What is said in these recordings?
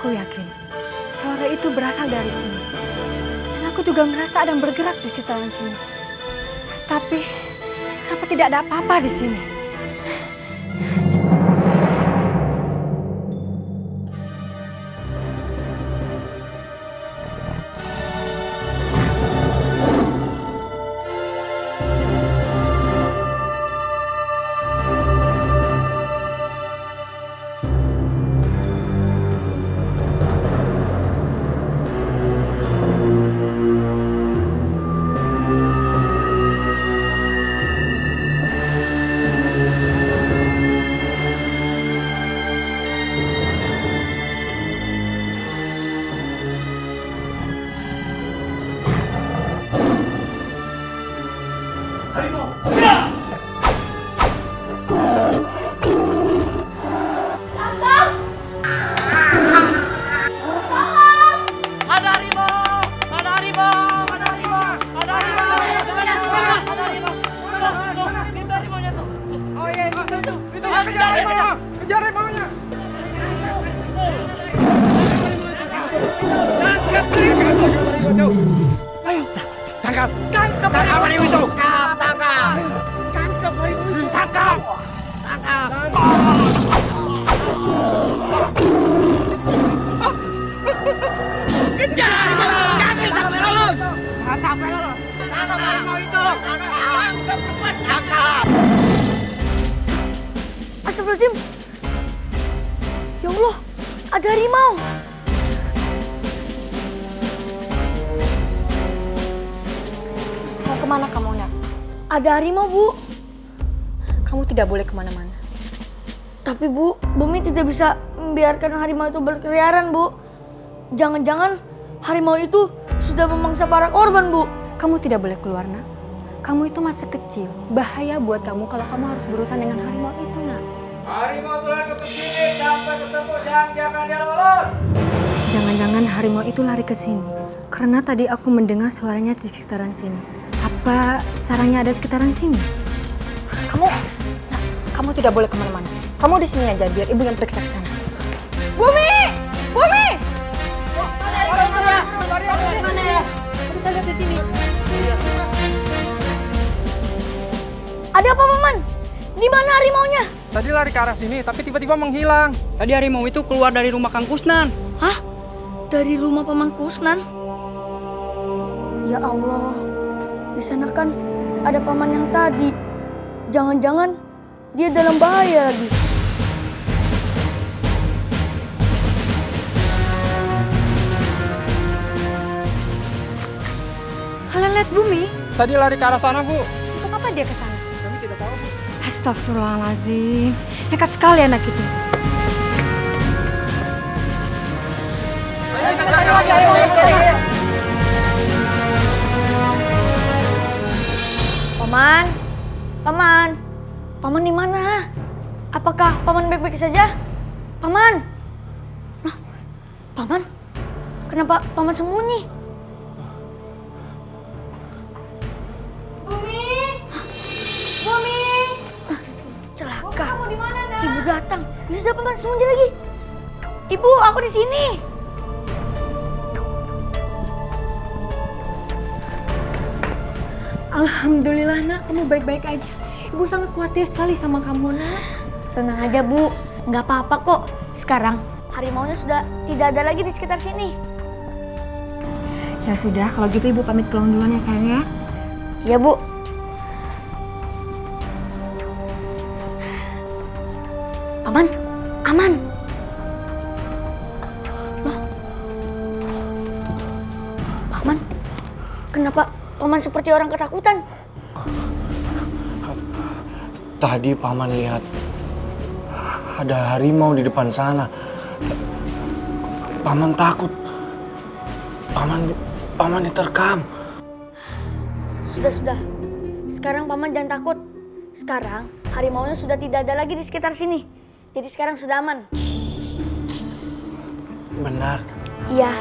Aku yakin suara itu berasal dari sini. Dan aku juga merasa ada yang bergerak di sekitaran sini. Tapi kenapa tidak ada apa-apa di sini? Ya Allah, ada harimau. Mau kemana kamu, Nak? Ada harimau, Bu. Kamu tidak boleh kemana-mana. Tapi, Bu, Bumi tidak bisa membiarkan harimau itu berkeliaran, Bu. Jangan-jangan harimau itu sudah memangsa para korban, Bu. Kamu tidak boleh keluar, Nak. Kamu itu masih kecil. Bahaya buat kamu kalau kamu harus berurusan dengan harimau itu, Nak. Harimau telah ke sini sampai ketemu dan jangan dia lolos. Jangan-jangan harimau itu lari ke sini karena tadi aku mendengar suaranya di sekitaran sini. Apa sarangnya ada sekitaran sini? Kamu, Nak, kamu tidak boleh kemana-mana. Kamu di sini aja biar ibu yang periksa ke sana. Bumi, Bumi. Mana ya? Bisa lihat di sini. Ada apa, Paman? Di mana harimaunya? Tadi lari ke arah sini, tapi tiba-tiba menghilang. Tadi harimau itu keluar dari rumah Kang Kusnan. Hah? Dari rumah Paman Kusnan? Ya Allah, di sana kan ada paman yang tadi. Jangan-jangan dia dalam bahaya lagi. Kalian lihat Bumi? Tadi lari ke arah sana, Bu. Untuk apa dia ke sana? Kami tidak tahu, Bu. Astagfirullahaladzim, nekat sekali anak itu. Ayo, ayo, ayo, ayo. Paman, Paman, Paman di mana? Apakah Paman baik-baik saja? Paman, nah, Paman, kenapa Paman sembunyi? Datang, dia sudah Paman sembunyi lagi. Ibu, aku di sini. Alhamdulillah, Nak, kamu baik-baik aja. Ibu sangat khawatir sekali sama kamu, Nak. Tenang aja, Bu, nggak apa-apa kok. Sekarang harimaunya sudah tidak ada lagi di sekitar sini. Ya sudah, kalau gitu Ibu pamit pulang duluan ya, sayang ya. Iya, Bu. Aman, aman. Loh, Paman, kenapa Paman seperti orang ketakutan? Tadi Paman lihat Ada harimau di depan sana. Paman takut. Paman diterkam. Sudah. Sekarang Paman jangan takut. Sekarang harimaunya sudah tidak ada lagi di sekitar sini. Jadi sekarang sudah aman. Benar? Iya.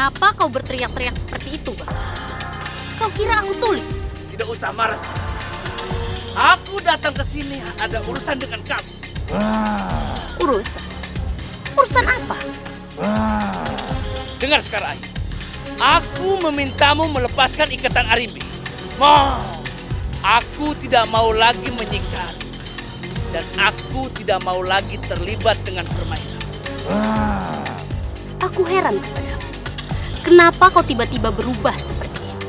Kenapa kau berteriak-teriak seperti itu, Bang? Kau kira aku tuli? Tidak usah marah. Aku datang ke sini ada urusan dengan kamu. Urusan? Urusan apa? Dengar sekarang, Ayu. Aku memintamu melepaskan ikatan Arimbi. Aku tidak mau lagi menyiksa. Dan aku tidak mau lagi terlibat dengan permainan. Aku heran kepadamu. Kenapa kau tiba-tiba berubah seperti ini?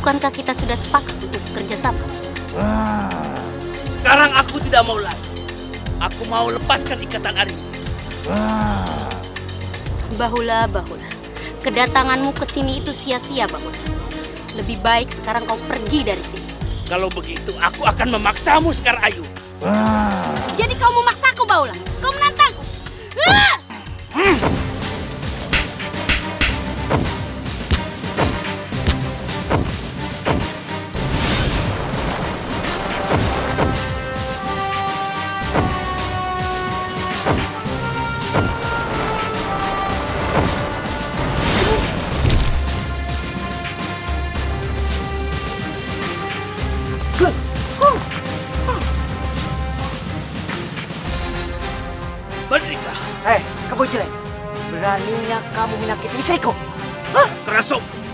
Bukankah kita sudah sepakat untuk kerjasama? Sekarang aku tidak mau lagi. Aku mau lepaskan ikatan Arif. Bahula. Kedatanganmu ke sini itu sia-sia, Bahula. Lebih baik sekarang kau pergi dari sini. Kalau begitu, aku akan memaksamu sekarang, Ayu. Jadi kau memaksaku, Bahula? Kau menantangku? Beraninya kamu menyakiti istriku? Hah? Terasum.